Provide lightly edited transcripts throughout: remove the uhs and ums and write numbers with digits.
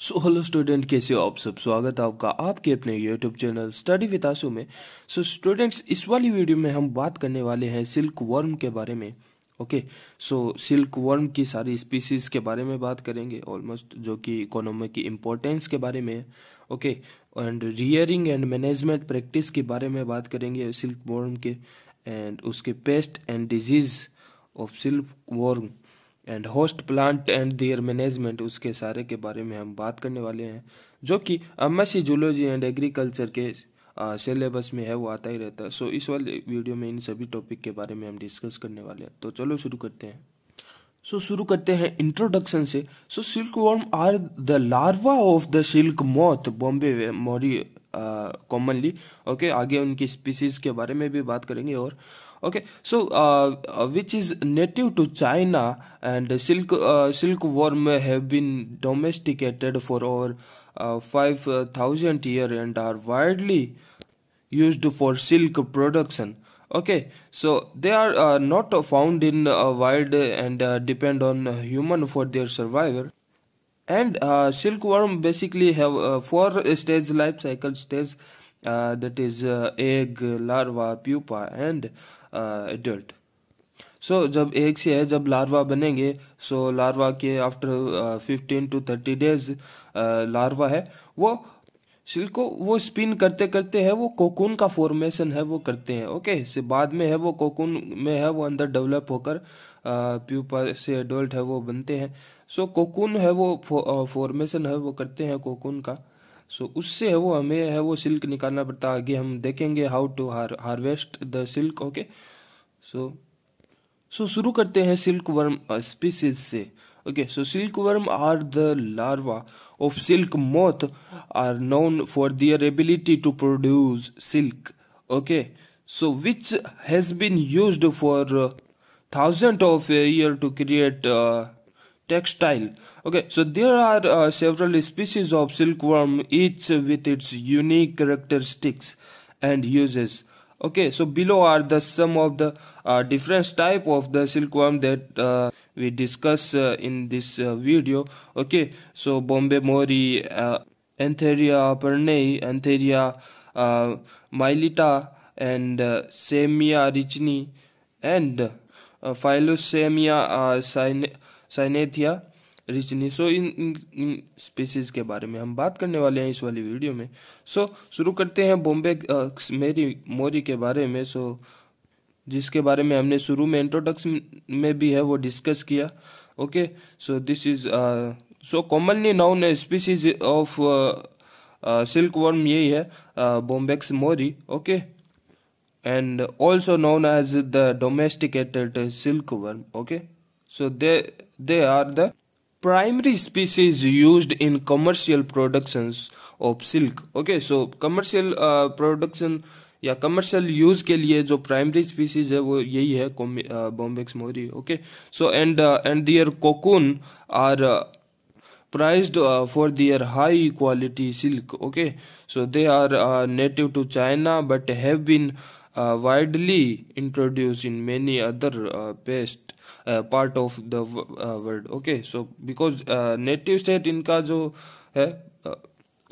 So hello student, कैसे हो आप सब। स्वागत है आपका आपके अपने YouTube channel study with Tasu में। सो स्टूडेंट्स, इस वाली वीडियो में हम बात करने वाले हैं सिल्क वर्म के बारे में। ओके, सो सिल्क वर्म की सारी स्पीसीज़ के बारे में बात करेंगे ऑलमोस्ट, जो कि इकोनॉमी की इम्पोर्टेंस के बारे में। Okay, and rearing and management practice के बारे में बात करेंगे सिल्क वर्म के, एंड उसके pest and disease of silk worm and host plant and their management, उसके सारे के बारे में हम बात करने वाले हैं, जो कि एमएससी जूलॉजी एंड एग्रीकल्चर के सिलेबस में है, वो आता ही रहता है। सो इस वाले वीडियो में इन सभी टॉपिक के बारे में हम डिस्कस करने वाले हैं। तो चलो शुरू करते हैं। सो शुरू करते हैं इंट्रोडक्शन से। So silk worm are the larva of the silk moth Bombyx mori commonly. Okay, आगे उनकी स्पीसीज के बारे में भी बात करेंगे। और okay, so which is native to China and silk worm have been domesticated for over 5,000 year and are widely used for silk production. Okay, so they are not found in wild and depend on human for their survival. And silk worm basically have four-stage life cycle stage, that is egg, larva, pupa, and adult. So जब egg से है, जब larva बनेंगे, so larva के after 15 to 30 days larva है, वो silk को वो स्पिन करते करते है, वो कोकून का फॉर्मेशन है वो करते हैं। ओके, से बाद में है वो कोकून में है वो अंदर डेवलप होकर प्यूपा से एडल्ट है वो बनते हैं। सो कोकून है वो फॉर्मेशन है वो करते हैं कोकून का। सो उससे है वो हमें है वो सिल्क निकालना पड़ता है। आगे हम देखेंगे how to harvest the silk. Okay, so शुरू करते हैं सिल्क वर्म स्पीसीज से। Okay, so silk worm are the larva of silk moth are known for their ability to produce silk. Okay, so which has been used for thousand of year to create textile. Okay, so there are several species of silkworm, each with its unique characteristics and uses. Okay, so below are the some of the different type of the silkworm that we discuss in this video. Okay, so Bombay mori, Antheraea pernyi, Antheraea mylitta, and Samia ricini, and Philosamia cynthia ricini। So इन species के बारे में हम बात करने वाले हैं इस वाली वीडियो में। सो शुरू करते हैं बॉम्बेक्स मोरी के बारे में। सो जिसके बारे में हमने शुरू में इंट्रोडक्शन में भी है वो डिस्कस किया। Okay, so this is so commonly known species of silk worm यही है Bombyx mori. Okay, and also known as the domesticated silk worm. Okay, so they are the primary species used in commercial productions of silk. Okay, so commercial production या commercial use के लिए जो primary species है वो यही है Bombyx mori. Okay, so and their cocoon are prized for their high quality silk. Okay, so they are native to China but have been widely introduced in many other part of the world. Okay, so because native state इनका जो है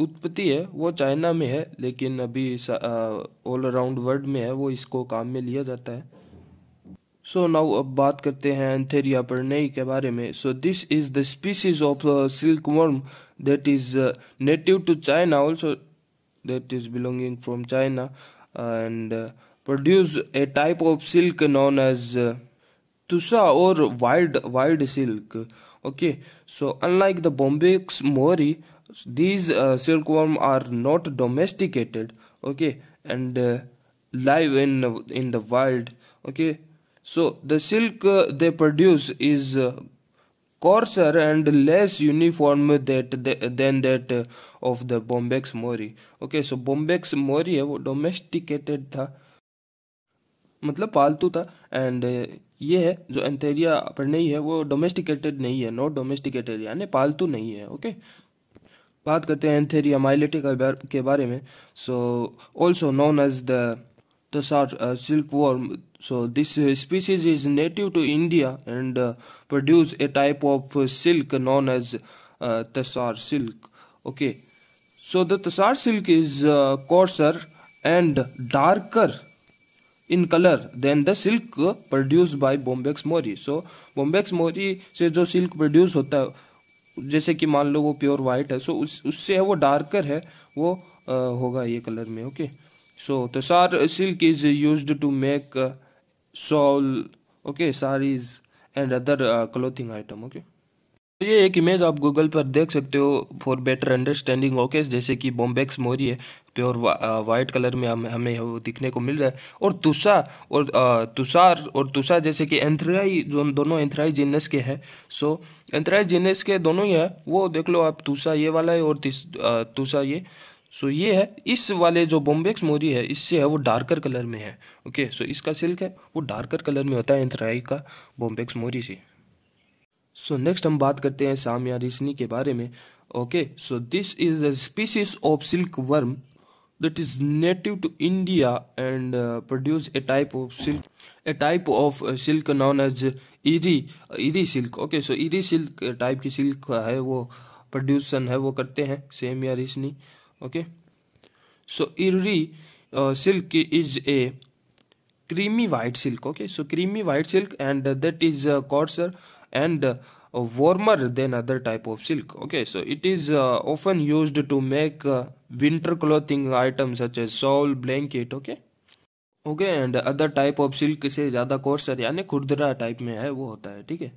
उत्पत्ति है वो China में है, लेकिन अभी ऑल अराउंड वर्ल्ड में है, वो इसको काम में लिया जाता है। सो नाउ अब बात करते हैं एंथेरिया पर्नेई के बारे में। So this is the species of silk worm that is native to China, also that is belonging from China, and produce a type of silk known as Tussah or wild silk. Okay, so unlike the Bombyx mori, these silkworm are not domesticated. Okay, and live in the wild. Okay, so the silk they produce is coarser and less uniform than that of the Bombyx mori. Okay, so Bombyx mori है वो domesticated था, मतलब पालतू था, and ये है जो Antheraea pernyi है वो domesticated नहीं है, not domesticated यानी पालतू नहीं है। Okay, बात करते हैं Antheraea mylitta के बारे में। So also known as the tasar silkworm. So this species is native to India and produce a type of silk known as tasar silk. Okay, so the tasar silk is coarser and darker in color than the silk produced by Bombyx mori. So Bombyx mori से जो silk produce होता है, जैसे कि मान लो वो pure white है, so उससे वो darker है, वो होगा ये color में. Okay, so tasar silk is used to make shawl, okay, sarees and other clothing item. Okay, तो ये एक इमेज आप गूगल पर देख सकते हो फॉर बेटर अंडरस्टैंडिंग. ओके, जैसे कि बॉम्बैक्स मोरी है प्योर वाइट कलर में हमें वो दिखने को मिल रहा है, और तुसा और तुसार और तुसा जैसे कि एंथराई, जो दोनों एंथराई जीनस के हैं. सो एंथराई जीनस के दोनों ही है वो देख लो आप. तुसा ये वाला है और तुसा ये. सो ये है, इस वाले जो बॉम्बैक्स मोरी है इससे है वो डार्कर कलर में है. ओके, सो इसका सिल्क है वो डार्कर कलर में होता है एंथराई का बॉम्बैक्स मोरी से. सो नेक्स्ट हम बात करते हैं सामिया रिसनी के बारे में. Okay, so this is a species of silk worm that is native to India and produce a type of silk known as eri silk. Okay, so eri silk type की silk है वो प्रोड्यूसन है वो करते हैं Samia ricini. Okay, so eri silk is a creamy white silk. Okay, so creamy white silk and that is coarser and warmer than other type of silk. Okay, so it is often used to make winter clothing items such as shawl, blanket. Okay, and other type of silk से ज़्यादा coarser यानी खुरदरा type में है वो होता है. ठीक है.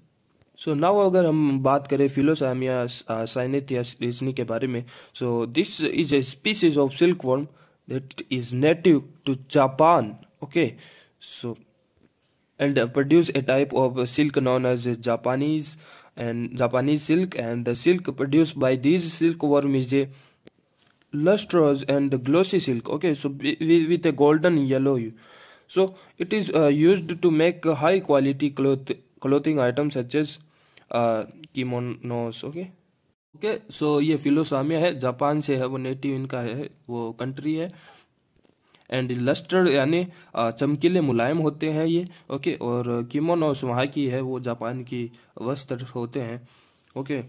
सो नाउ अगर हम बात करें फिलोसामिया साइनेथिया रिसनी के बारे में. So this is a species of silk worm that is native to Japan. Okay, so and produce a type of silk known as Japanese silk, and the silk produced by these silkworm is a lustrous and glossy silk. Okay, so with a golden yellow hue. So it is used to make high quality clothing items such as kimonos. Okay, so ये फिलोसामिया है, Japan से है वो, native इनका है वो country है. And lustre यानी चमकीले मुलायम होते हैं ये. ओके, और किमोनोस वहाँ की है वो जापान की वस्त्र होते हैं. Okay,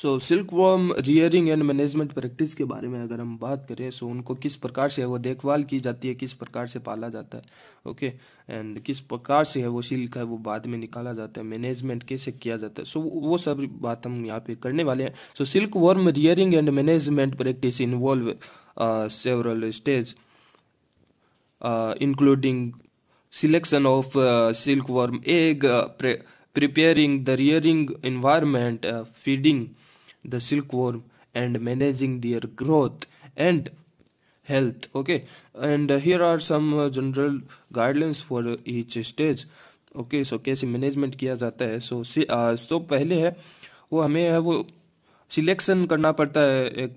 so silk worm rearing and management practice के बारे में अगर हम बात करें. सो उनको किस प्रकार से वो देखभाल की जाती है, किस प्रकार से पाला जाता है. ओके, एंड किस प्रकार से है वो सिल्क है वो बाद में निकाला जाता है, मैनेजमेंट कैसे किया जाता है. सो वो सब बात हम यहाँ पे करने वाले हैं. So silk worm rearing and management practice involve several stage including selection of silkworm egg, preparing the rearing environment, feeding the silkworm and managing their growth and health. Okay, and here are some general guidelines for each stage. Okay, so कैसे management किया जाता है. So पहले है वो हमें है वो सिलेक्शन करना पड़ता है एक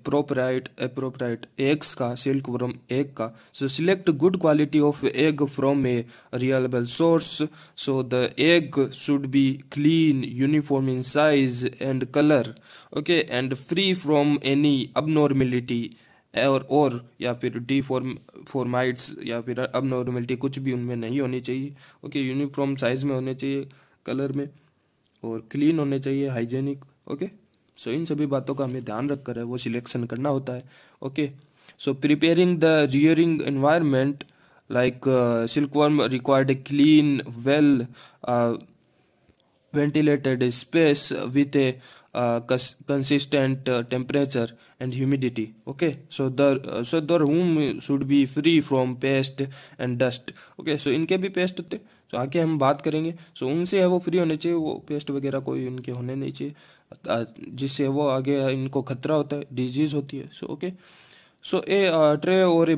अप्रोप्राइट एग्स का, सिल्क वर्म एग का. So select good quality of egg from a reliable source. So the egg should be clean, uniform in size and colour. Okay, and free from any abnormality और या फिर डिफॉर्माइट्स या फिर abnormality कुछ भी उनमें नहीं होनी चाहिए. ओके, यूनिफॉर्म साइज में होने चाहिए, कलर में, और क्लीन होने चाहिए, हाइजेनिक. ओके, सो इन सभी बातों का हमें ध्यान रखकर है वो सिलेक्शन करना होता है. Okay, so preparing the rearing environment like silkworm required a clean, well ventilated space with a consistent temperature and humidity. Okay, so the room should be free from pest and dust. Okay, so इनके भी paste होते, तो आगे हम बात करेंगे. सो उनसे है वो फ्री होने चाहिए, वो पेस्ट वगैरह कोई उनके होने नहीं चाहिए जिससे वो आगे इनको खतरा होता है, डिजीज़ होती है. So okay, so a tray और a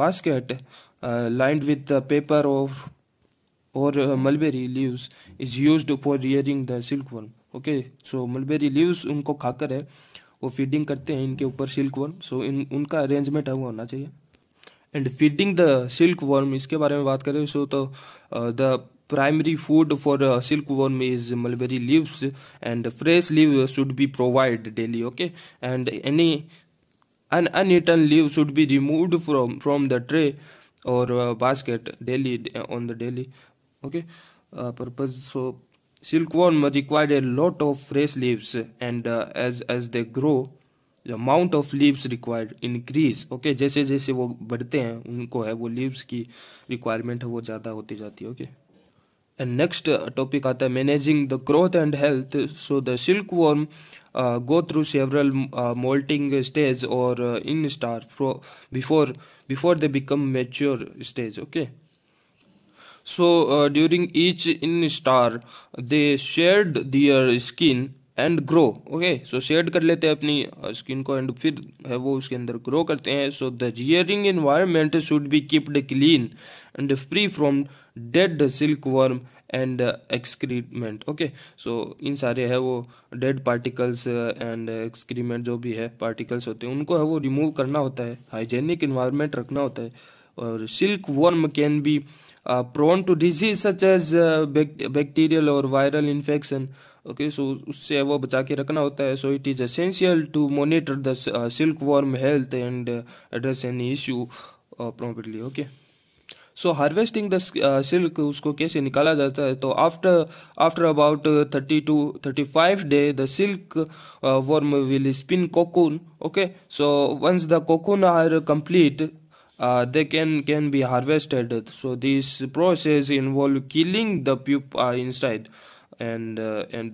basket lined with paper और mulberry leaves is used for rearing the silk worm. Okay, so mulberry leaves उनको खाकर है वो फीडिंग करते हैं इनके ऊपर सिल्क वर्म. सो उनका अरेंजमेंट है वो होना चाहिए. And feeding the silk worm, इसके बारे में बात करें. सो तो the primary food for silk worm is mulberry leaves and fresh leave should be provide daily. Okay, and any uneaten leave should be removed from the tray और basket daily on the daily. Okay, purpose. So Silkworm required a lot of fresh leaves, and as they grow, the amount of leaves required increase. Okay, जैसे जैसे वो बढ़ते हैं उनको है वो leaves की requirement है वो ज़्यादा होती जाती है. ओके, एंड नेक्स्ट टॉपिक आता है managing the growth and health. So the silkworm go through several moulting stage और instar before they become mature stage. Okay, so during each instar they shed their skin and grow. okay, so shed कर लेते हैं अपनी skin को and फिर है वो उसके अंदर grow करते हैं. so the rearing environment should be kept clean and free from dead silkworm and excrement. okay, so इन सारे है वो dead particles and excrement जो भी है particles होते हैं उनको है वो remove करना होता है, hygienic environment रखना होता है. और silk worm can be prone to disease such as bacterial और वायरल इन्फेक्शन. ओके, सो उससे वो बचा के रखना होता है. So it is essential to monitor the silk worm health and address any issue properly. Okay, so harvesting the silk, उसको कैसे निकाला जाता है. तो after about 30 to 35 day the silk worm will spin cocoon. Okay, so once the cocoon are complete they can be harvested. so this process involve killing the pupa inside and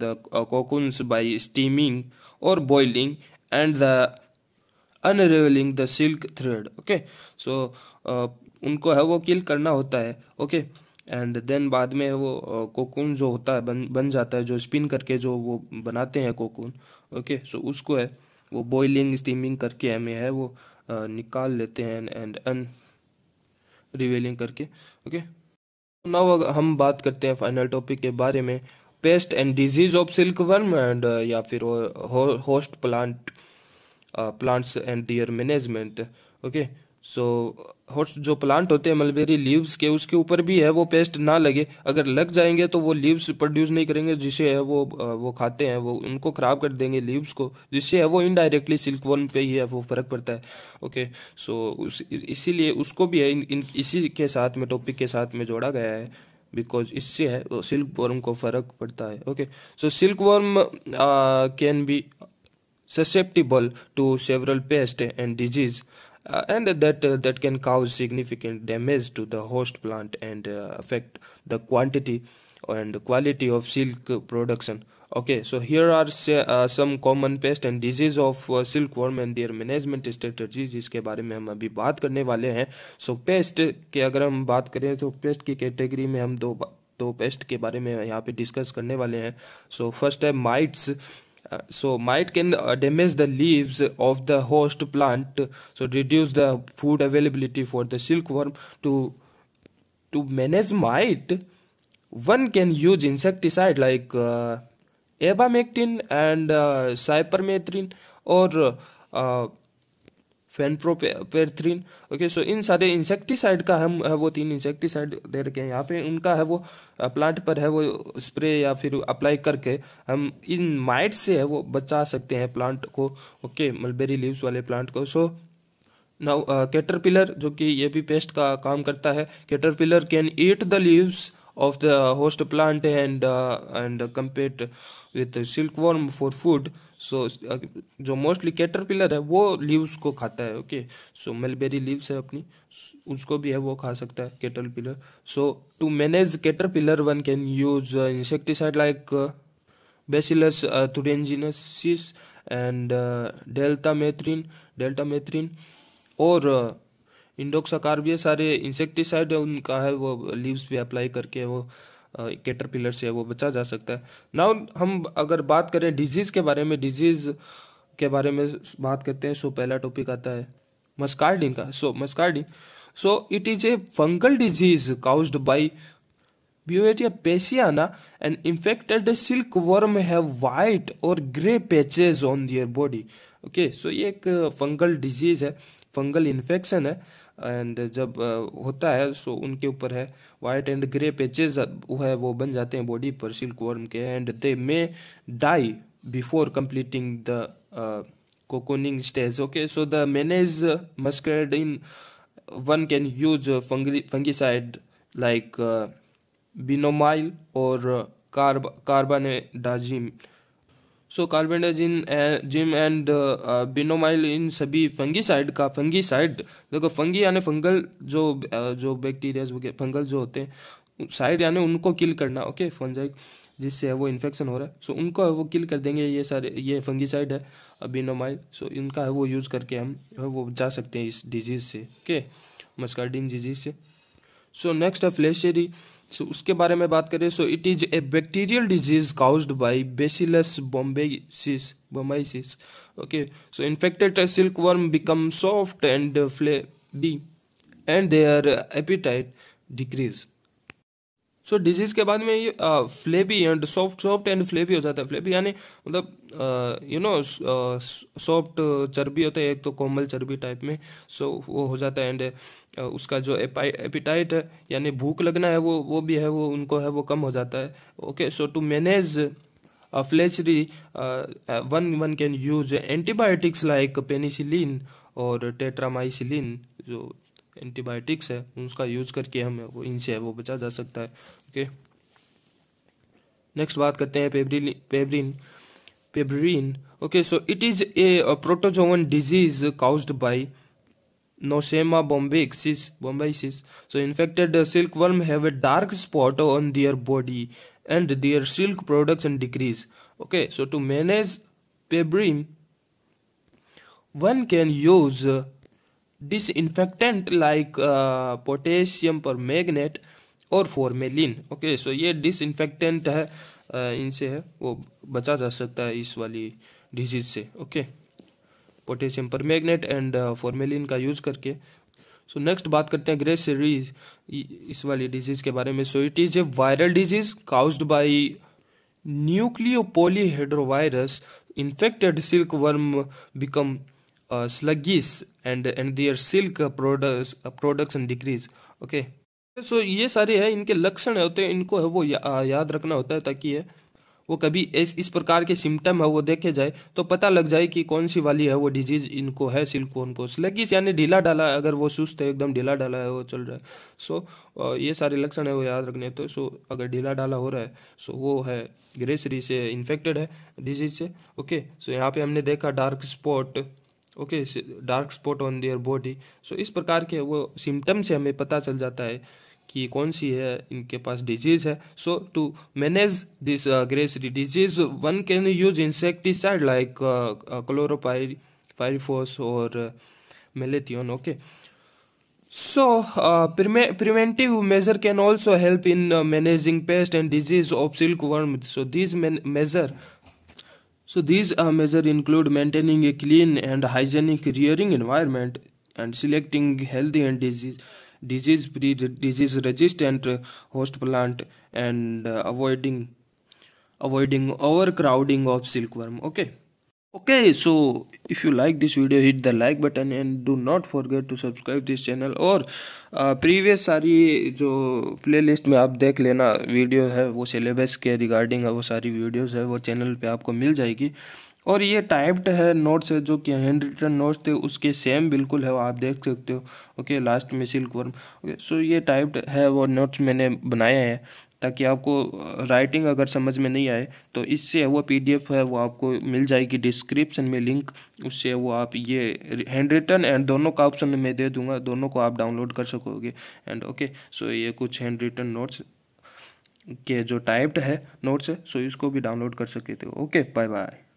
the cocoons by steaming or boiling and the unraveling the silk thread. okay, so उनको है वो kill करना होता है. okay, and then बाद में वो cocoon जो होता है बन जाता है, जो spin करके जो वो बनाते हैं cocoon. okay, so उसको है वो boiling steaming करके हमें है वो निकाल लेते हैं एंड अन रिवेलिंग करके. ओके, नाउ हम बात करते हैं फाइनल टॉपिक के बारे में, pest and disease of silkworm and या फिर host plants and their management. Okay, so host जो प्लांट होते हैं मलबेरी लीव्स के, उसके ऊपर भी है वो पेस्ट ना लगे. अगर लग जाएंगे तो वो लीव्स प्रोड्यूस नहीं करेंगे, जिसे है वो खाते हैं, वो उनको ख़राब कर देंगे लीव्स को, जिससे है वो इनडायरेक्टली सिल्कवर्म पे ही है वो फ़र्क पड़ता है. ओके, सो इसीलिए उसको भी है इसी के साथ में टॉपिक के साथ में जोड़ा गया है, बिकॉज इससे है सिल्कवर्म को फ़र्क पड़ता है. Okay, so silkworm can be susceptible to several pest and disease and that can cause significant damage to the host plant and affect the quantity and quality of silk production. okay, so here are some common pest and disease of silkworm and their management strategies, जिसके बारे में हम अभी बात करने वाले हैं. so pest के अगर हम बात करें तो pest की कैटेगरी में हम दो pest के बारे में यहाँ पे डिस्कस करने वाले हैं. so first है mites. So mite can damage the leaves of the host plant, so reduce the food availability for the silkworm. To manage mite, one can use insecticide like abamectin and cypermethrin or fenpropathrin. Okay, so इन सारे insecticide का हम है वो 3 insecticide दे रखे हैं यहाँ पे, उनका है वो प्लांट पर है वो स्प्रे या फिर अप्लाई करके हम इन माइट से है वो बचा सकते हैं प्लांट को. ओके, मलबेरी लीव्स वाले प्लांट को. सो नाउ कैटरपिलर, जो कि ये भी पेस्ट का काम करता है. Caterpillar can eat the leaves of the host plant and compete with silkworm for food. So जो मोस्टली कैटरपिलर है वो लीव्स को खाता है. ओके, सो मलबेरी लीव्स है अपनी, उसको भी है वो खा सकता है caterpillar. So to manage caterpillar one can use insecticide like bacillus thuringiensis and deltamethrin और इंडोक्साकार्ब. ये सारे इंसेक्टिसाइड है, उनका है वो लीव्स पे अप्लाई करके वो कैटरपिलर से वो बचा जा सकता है. नाउ हम अगर बात करें डिजीज़ के बारे में, बात करते हैं. सो पहला टॉपिक आता है मस्कार्डिन का. So muscardine, so it is a fungal disease caused by Beauveria bassiana and infected silk worm have white और grey patches on their body. Okay, so ये एक फंगल डिजीज़ है, फंगल इन्फेक्शन है, and जब होता है सो उनके ऊपर है वाइट एंड ग्रे पैचेज है वो बन जाते हैं बॉडी पर सिल्क वर्म के, and they may die before completing the cocooning stage. Okay, so the manage muscardine one can use fungicide like benomyl और carbendazim. So carbendazim and benomyl इन सभी फंगीसाइड का फंगीसाइड देखो फंगी यानी fungal जो bacteria fungal जो होते हैं साइड यानी उनको किल करना ओके फंजाई जिससे वो इन्फेक्शन हो रहा है सो उनको वो किल कर देंगे ये सारे ये फंगीसाइड है बेनोमाइल सो इनका है वो यूज़ करके हम वो जा सकते हैं इस डिजीज़ से ओके मस्कार्डिन डिजीज से. सो नेक्स्ट है फ्लेचेरी. सो उसके बारे में बात करें so it is a bacterial disease caused by bacillus bombycis okay. So infected silk worm become soft and flabby and their appetite decrease. So disease के बाद में ये flabby and soft and flabby हो जाता है. फ्लेबी यानी मतलब you know soft चर्बी होता है एक तो कोमल चर्बी टाइप में सो वो हो जाता है एंड उसका जो एपिटाइट है यानी भूख लगना है वो भी है वो उनको है वो कम हो जाता है okay. So to manage flacherie one can use antibiotics like penicillin और टेट्रामाइसिलिन जो एंटीबायोटिक्स है उसका यूज करके हमें वो इनसे है वो बचा जा सकता है ओके. नेक्स्ट बात करते हैं pebrine okay. So it is a protozoan disease caused by nosema bombycis. So infected silk worm have a dark spot on their body and their silk production decrease okay. So to manage pebrine one can use disinfectant like potassium permanganate और formalin okay. So ये disinfectant है इनसे है वो बचा जा सकता है इस वाली डिजीज से okay potassium permanganate and formalin का यूज करके. सो नेक्स्ट बात करते हैं ग्रेसेरीज इस वाली डिजीज के बारे में. So it is a viral disease caused by nucleopolyhedrovirus. Infected silk worm become sluggish and their silk production decrease okay. So ये सारे है इनके लक्षण होते हैं इनको है वो याद रखना होता है ताकि है वो कभी इस प्रकार के सिम्टम है वो देखे जाए तो पता लग जाए कि कौन सी वाली है वो डिजीज इनको है सिल्कवर्म को. स्लगिश यानी ढीला डाला अगर वो सुस्त है एकदम ढीला डाला है वो चल रहा है सो ये सारे लक्षण है वो याद रखने होते हैं. सो अगर ढीला डाला हो रहा है सो वो है ग्रेसरी से इन्फेक्टेड है डिजीज से ओके. सो यहाँ पे हमने देखा dark spot okay dark spot on their body. So इस प्रकार के वो सिम्टम से हमें पता चल जाता है कि कौन सी है इनके पास डिजीज है. So to manage this grasserie disease one can use insecticide like chlorpyrifos और malathion okay. So preventive measure can also help in managing pest and disease of silk worm. So these measure these measures include maintaining a clean and hygienic rearing environment and selecting healthy and disease-free, disease-resistant host plant and avoiding overcrowding of silkworm. Okay. So if you like this video, hit the like button and do not forget to subscribe this channel. और previous सारी जो playlist में आप देख लेना video है वो syllabus के regarding है वो सारी videos है वो channel पे आपको मिल जाएगी. और ये टाइप्ड है नोट्स है जो कि हैंड रिटन नोट्स थे उसके सेम बिल्कुल है वो आप देख सकते हो ओके. लास्ट में सिल्कवर्म ओके. सो ये टाइप्ड है वो नोट्स मैंने बनाए हैं ताकि आपको राइटिंग अगर समझ में नहीं आए तो इससे वो पीडीएफ है वो आपको मिल जाएगी डिस्क्रिप्शन में लिंक उससे वो आप ये हैंड रिटन एंड दोनों का ऑप्शन मैं दे दूंगा दोनों को आप डाउनलोड कर सकोगे एंड ओके. सो ये कुछ हैंड रिटन नोट्स के जो टाइप्ड है नोट्स है सो इसको भी डाउनलोड कर सकते हो ओके. Bye bye.